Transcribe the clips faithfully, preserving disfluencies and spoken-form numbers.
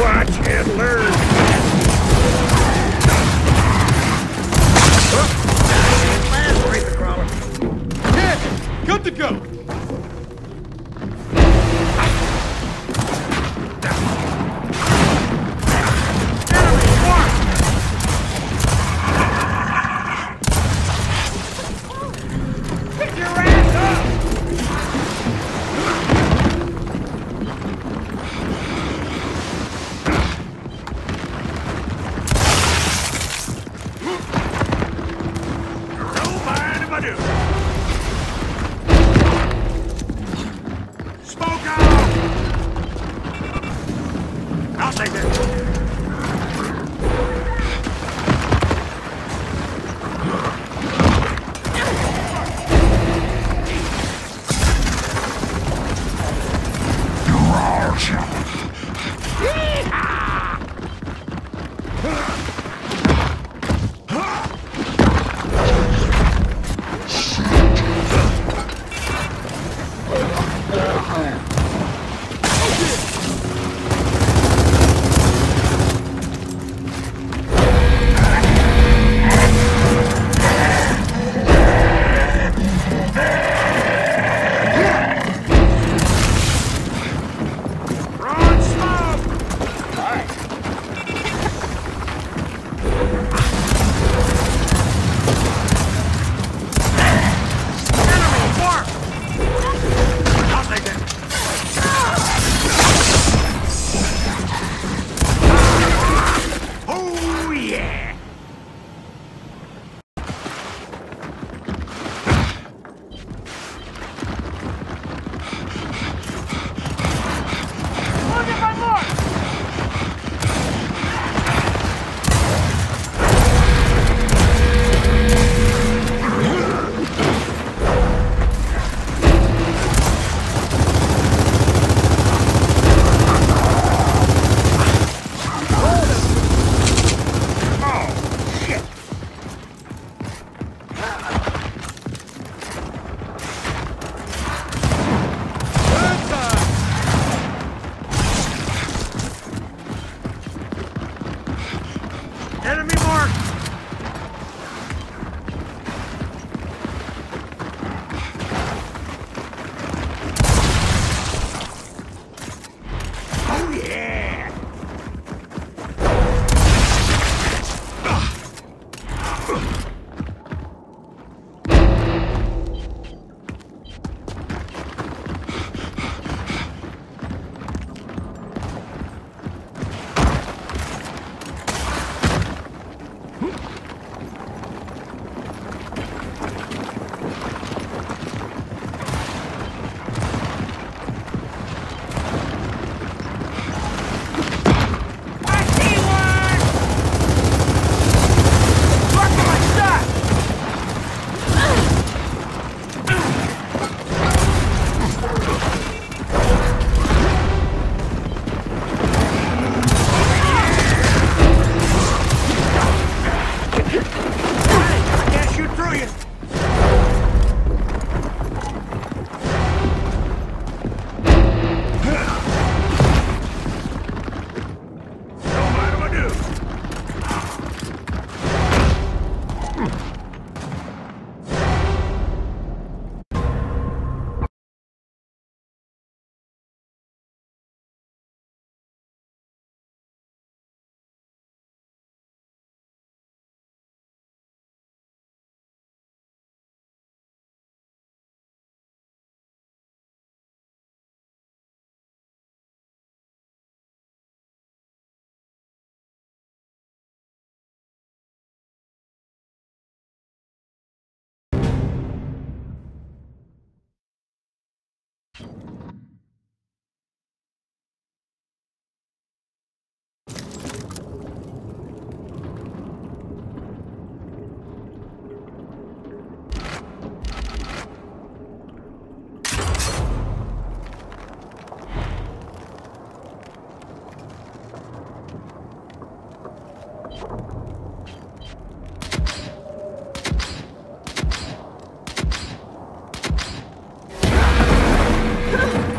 Watch and learn! Oh, last racer crawler. Captain, good to go!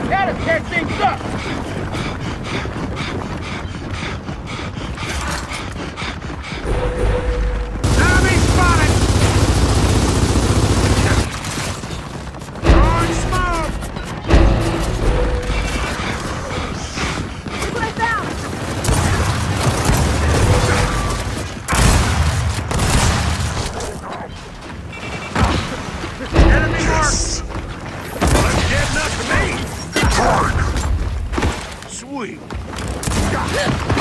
Adam, catch things up! doing?